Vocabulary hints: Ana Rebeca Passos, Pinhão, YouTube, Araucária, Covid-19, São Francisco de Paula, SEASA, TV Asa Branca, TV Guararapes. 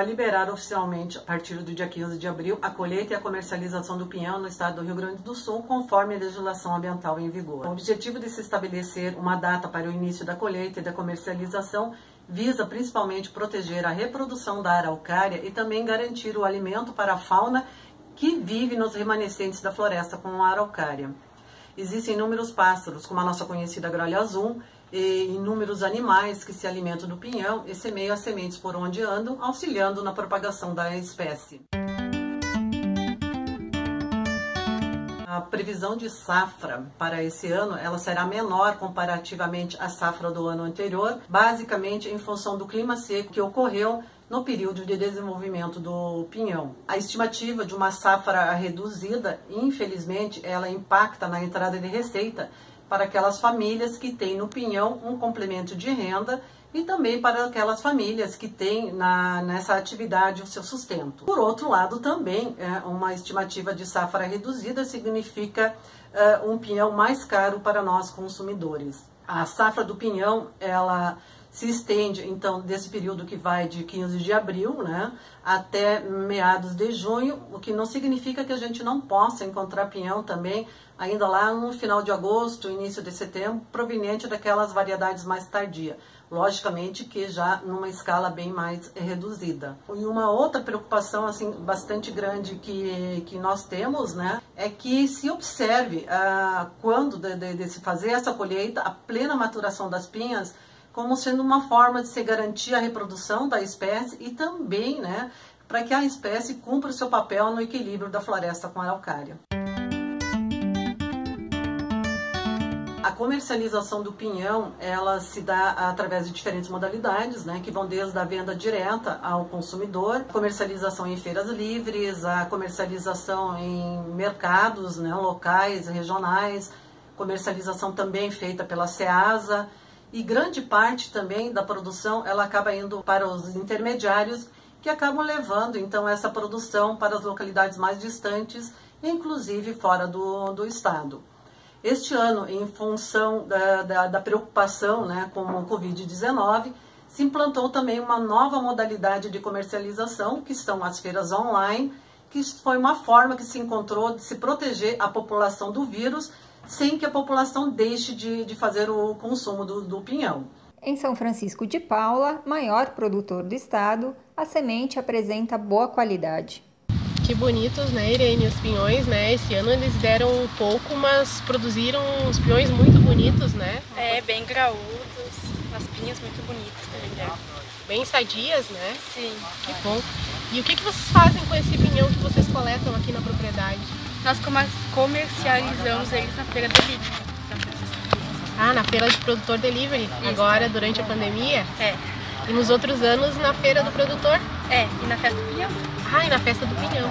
para liberar oficialmente, a partir do dia 15 de abril, a colheita e a comercialização do pinhão no estado do Rio Grande do Sul, conforme a legislação ambiental em vigor. O objetivo de se estabelecer uma data para o início da colheita e da comercialização visa principalmente proteger a reprodução da araucária e também garantir o alimento para a fauna que vive nos remanescentes da floresta com a araucária. Existem inúmeros pássaros, como a nossa conhecida gralha azul, e inúmeros animais que se alimentam do pinhão e semeiam as sementes por onde andam, auxiliando na propagação da espécie. A previsão de safra para esse ano, ela será menor comparativamente à safra do ano anterior, basicamente em função do clima seco que ocorreu no período de desenvolvimento do pinhão. A estimativa de uma safra reduzida, infelizmente, ela impacta na entrada de receita para aquelas famílias que têm no pinhão um complemento de renda e também para aquelas famílias que têm nessa atividade o seu sustento. Por outro lado, também, uma estimativa de safra reduzida significa um pinhão mais caro para nós consumidores. A safra do pinhão, ela se estende, então, desse período que vai de 15 de abril, né, até meados de junho, o que não significa que a gente não possa encontrar pinhão também, ainda lá no final de agosto, início de setembro, proveniente daquelas variedades mais tardias. Logicamente que já numa escala bem mais reduzida. E uma outra preocupação, assim, bastante grande que nós temos, né, é que se observe, quando se fazer essa colheita, a plena maturação das pinhas, como sendo uma forma de se garantir a reprodução da espécie e também, né, para que a espécie cumpra o seu papel no equilíbrio da floresta com a araucária. A comercialização do pinhão, ela se dá através de diferentes modalidades, né, que vão desde a venda direta ao consumidor, comercialização em feiras livres, a comercialização em mercados, né, locais, regionais, comercialização também feita pela SEASA, e grande parte também da produção, ela acaba indo para os intermediários, que acabam levando, então, essa produção para as localidades mais distantes, inclusive fora do estado. Este ano, em função da preocupação, né, com o Covid-19, se implantou também uma nova modalidade de comercialização, que são as feiras online, que foi uma forma que se encontrou de se proteger a população do vírus, sem que a população deixe de fazer o consumo do pinhão. Em São Francisco de Paula, maior produtor do estado, a semente apresenta boa qualidade. Que bonitos, né, Irene, os pinhões, né? Esse ano eles deram pouco, mas produziram uns pinhões muito bonitos, né? É, bem graúdos, as pinhas muito bonitas também, né? Bem sadias, né? Sim. Que bom. E o que vocês fazem com esse pinhão que vocês coletam aqui na propriedade? Nós comercializamos eles na feira delivery. Ah, na feira de produtor delivery? Isso. Agora, durante a pandemia? É. E nos outros anos, na feira do produtor? É, e na festa do pinhão. Ah, e na festa do pinhão.